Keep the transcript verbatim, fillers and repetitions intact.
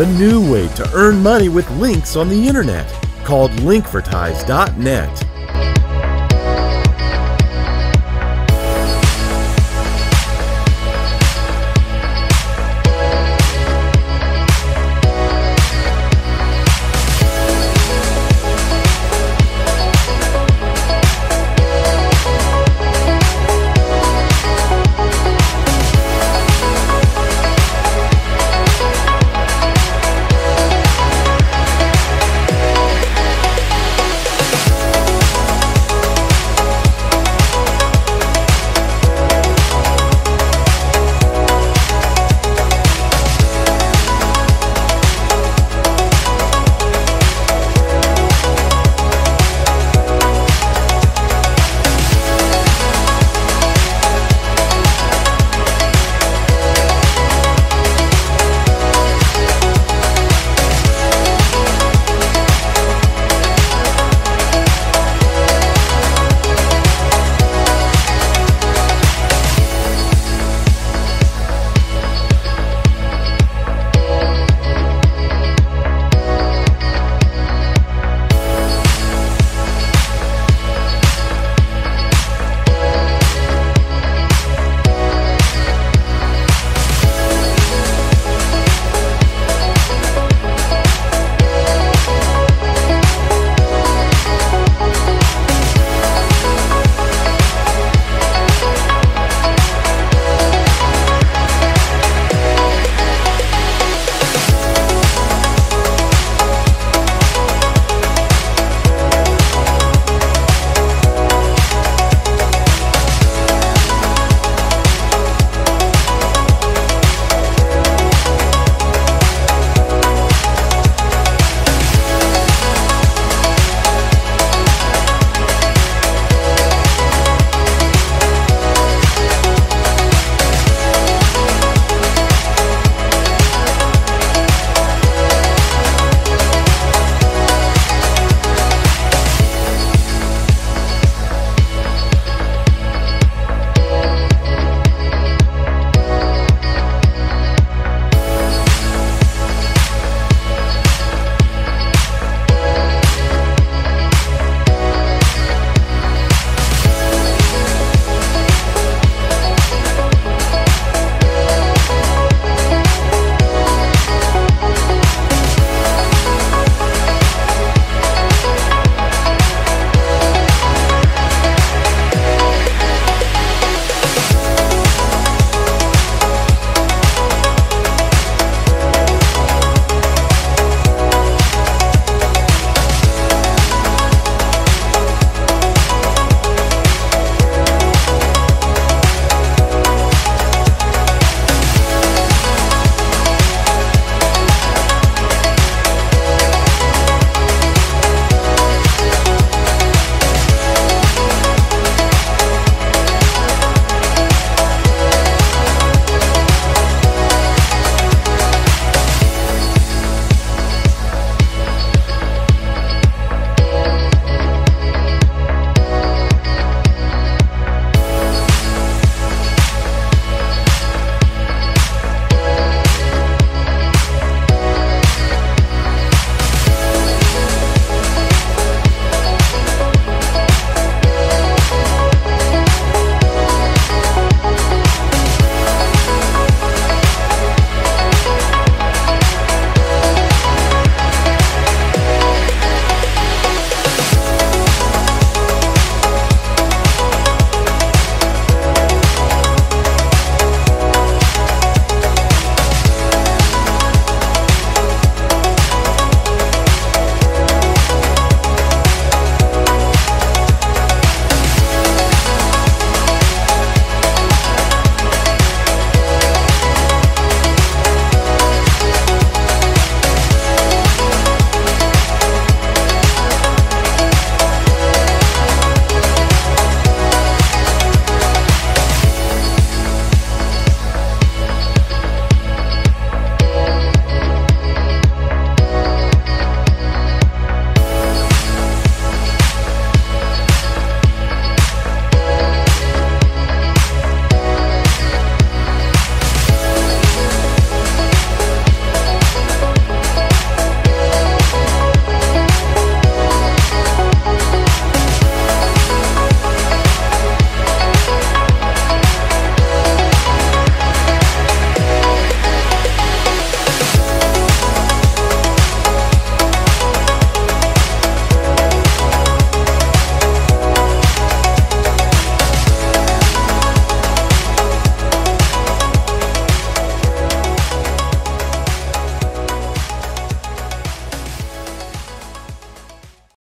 the new way to earn money with links on the internet, called linkvertise dot net.